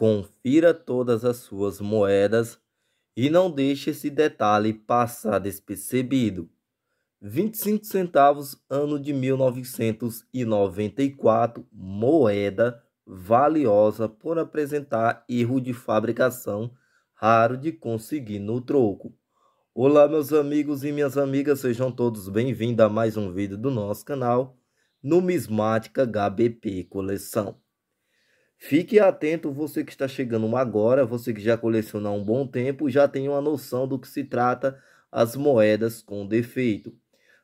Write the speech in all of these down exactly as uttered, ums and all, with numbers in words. Confira todas as suas moedas e não deixe esse detalhe passar despercebido. vinte e cinco centavos, ano de mil novecentos e noventa e quatro, moeda valiosa por apresentar erro de fabricação, raro de conseguir no troco. Olá, meus amigos e minhas amigas, sejam todos bem-vindos a mais um vídeo do nosso canal Numismática H B P Coleção. Fique atento, você que está chegando agora, você que já coleciona há um bom tempo, já tem uma noção do que se trata as moedas com defeito.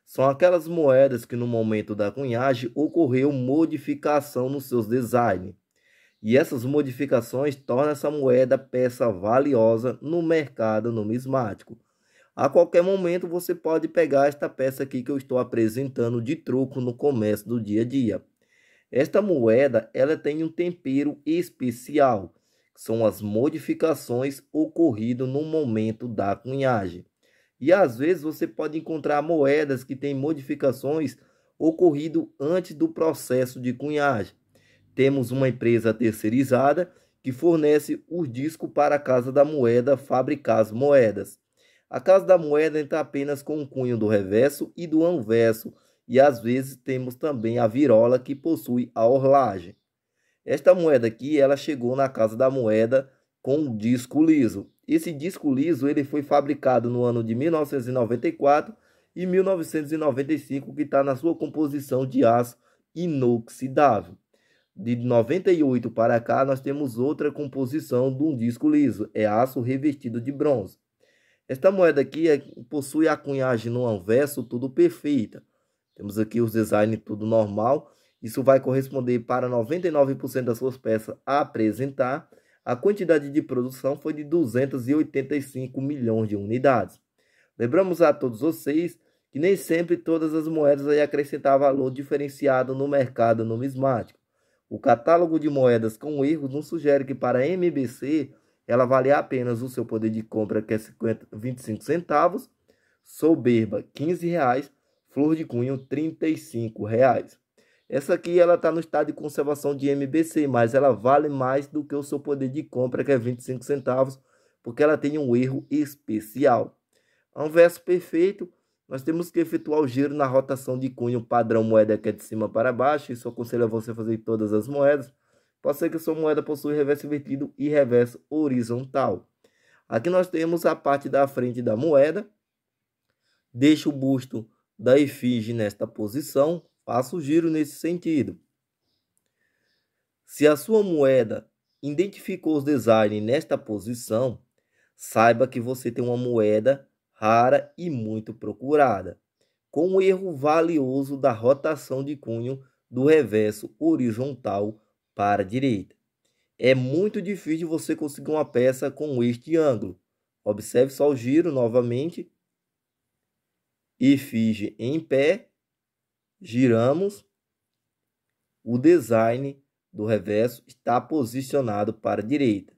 São aquelas moedas que no momento da cunhagem ocorreu modificação nos seus designs. E essas modificações tornam essa moeda peça valiosa no mercado numismático. A qualquer momento você pode pegar esta peça aqui que eu estou apresentando de troco no comércio do dia a dia. Esta moeda, ela tem um tempero especial, que são as modificações ocorridas no momento da cunhagem. E às vezes você pode encontrar moedas que têm modificações ocorrido antes do processo de cunhagem. Temos uma empresa terceirizada que fornece os discos para a Casa da Moeda fabricar as moedas. A Casa da Moeda entra apenas com o cunho do reverso e do anverso. E às vezes temos também a virola que possui a orlagem. Esta moeda aqui, ela chegou na Casa da Moeda com um disco liso. Esse disco liso, ele foi fabricado no ano de mil novecentos e noventa e quatro e mil novecentos e noventa e cinco, que está na sua composição de aço inoxidável. De noventa e oito para cá, nós temos outra composição de um disco liso, é aço revestido de bronze. Esta moeda aqui é, possui a cunhagem no anverso tudo perfeita. Temos aqui os designs tudo normal. Isso vai corresponder para noventa e nove por cento das suas peças a apresentar. A quantidade de produção foi de duzentos e oitenta e cinco milhões de unidades. Lembramos a todos vocês que nem sempre todas as moedas aí acrescentar valor diferenciado no mercado numismático. O catálogo de moedas com erros nos sugere que para a M B C ela vale apenas o seu poder de compra, que é vinte e cinco centavos, soberba quinze reais, flor de cunho trinta e cinco reais. Essa aqui ela está no estado de conservação de M B C, mas ela vale mais do que o seu poder de compra, que é vinte e cinco centavos, porque ela tem um erro especial. Ao verso perfeito, nós temos que efetuar o giro na rotação de cunho padrão moeda, que é de cima para baixo. Isso aconselho a você fazer em todas as moedas. Pode ser que a sua moeda possui reverso invertido e reverso horizontal. Aqui nós temos a parte da frente da moeda. Deixa o busto da efígie nesta posição, faça o giro nesse sentido. Se a sua moeda identificou os designs nesta posição, saiba que você tem uma moeda rara e muito procurada, com o erro valioso da rotação de cunho do reverso horizontal para a direita. É muito difícil você conseguir uma peça com este ângulo. Observe só o giro novamente. Efígie em pé, giramos, o design do reverso está posicionado para a direita.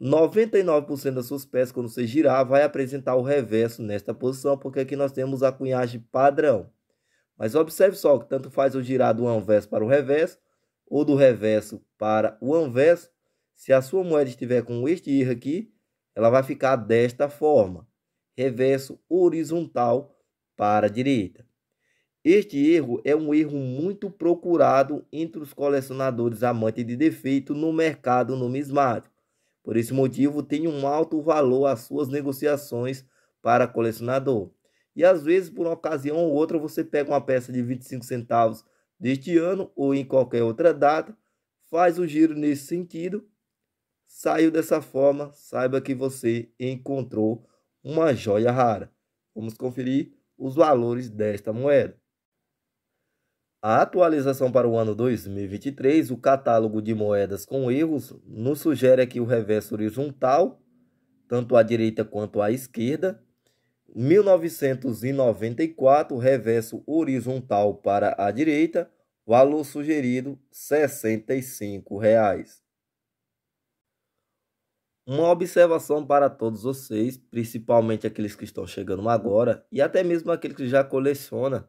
noventa e nove por cento das suas peças, quando você girar, vai apresentar o reverso nesta posição, porque aqui nós temos a cunhagem padrão. Mas observe só que tanto faz eu girar do anverso para o reverso, ou do reverso para o anverso. Se a sua moeda estiver com este erro aqui, ela vai ficar desta forma. Reverso horizontal para a direita. Este erro é um erro muito procurado entre os colecionadores amantes de defeito no mercado numismático. Por esse motivo, tem um alto valor às suas negociações para colecionador. E às vezes, por uma ocasião ou outra, você pega uma peça de vinte e cinco centavos deste ano ou em qualquer outra data, faz o giro nesse sentido, saiu dessa forma, saiba que você encontrou uma joia rara. Vamos conferir os valores desta moeda. A atualização para o ano dois mil e vinte e três, o catálogo de moedas com erros, nos sugere aqui o reverso horizontal, tanto à direita quanto à esquerda. mil novecentos e noventa e quatro, reverso horizontal para a direita, valor sugerido sessenta e cinco reais. Uma observação para todos vocês, principalmente aqueles que estão chegando agora e até mesmo aqueles que já colecionam.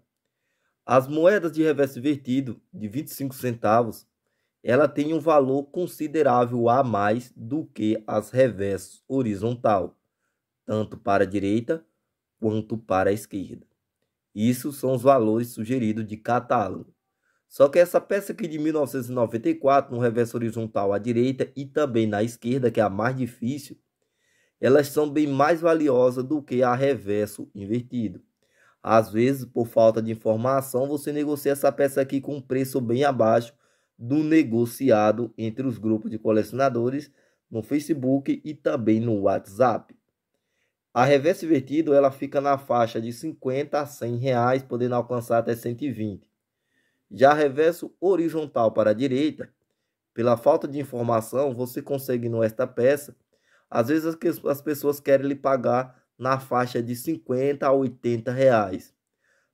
As moedas de reverso invertido de vinte e cinco centavos, ela tem um valor considerável a mais do que as reversas horizontal, tanto para a direita quanto para a esquerda. Isso são os valores sugeridos de catálogo. Só que essa peça aqui de mil novecentos e noventa e quatro, no reverso horizontal à direita e também na esquerda, que é a mais difícil, elas são bem mais valiosas do que a reverso invertido. Às vezes, por falta de informação, você negocia essa peça aqui com um preço bem abaixo do negociado entre os grupos de colecionadores no Facebook e também no WhatsApp. A reversa invertida, ela fica na faixa de cinquenta a cem reais, podendo alcançar até cento e vinte. Já reverso horizontal para a direita, pela falta de informação, você consegue nesta peça. Às vezes as pessoas querem lhe pagar na faixa de cinquenta a oitenta reais.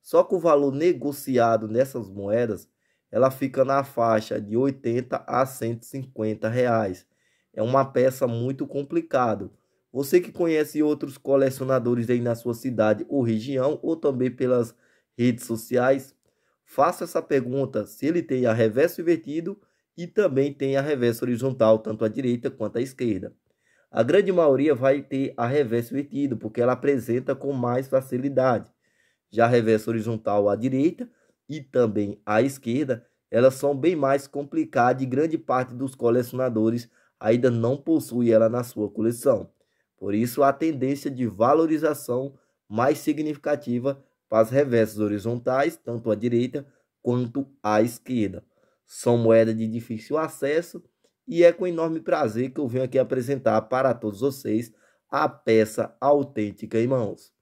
Só que o valor negociado nessas moedas, ela fica na faixa de oitenta a cento e cinquenta reais. É uma peça muito complicada. Você que conhece outros colecionadores aí na sua cidade ou região, ou também pelas redes sociais, faça essa pergunta se ele tem a reverso invertido e também tem a reverso horizontal, tanto à direita quanto à esquerda. A grande maioria vai ter a reverso invertido, porque ela apresenta com mais facilidade. Já a reverso horizontal à direita e também à esquerda, elas são bem mais complicadas e grande parte dos colecionadores ainda não possui ela na sua coleção. Por isso, a tendência de valorização mais significativa para as reversas horizontais, tanto à direita quanto à esquerda. São moedas de difícil acesso e é com enorme prazer que eu venho aqui apresentar para todos vocês a peça autêntica em mãos.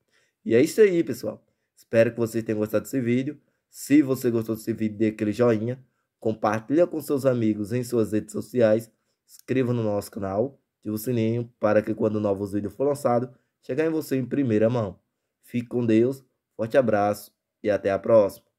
E é isso aí, pessoal. Espero que vocês tenham gostado desse vídeo. Se você gostou desse vídeo, dê aquele joinha, compartilha com seus amigos em suas redes sociais, inscreva no nosso canal, ative o sininho para que quando novos vídeos for lançado, chegar em você em primeira mão. Fique com Deus, forte abraço e até a próxima.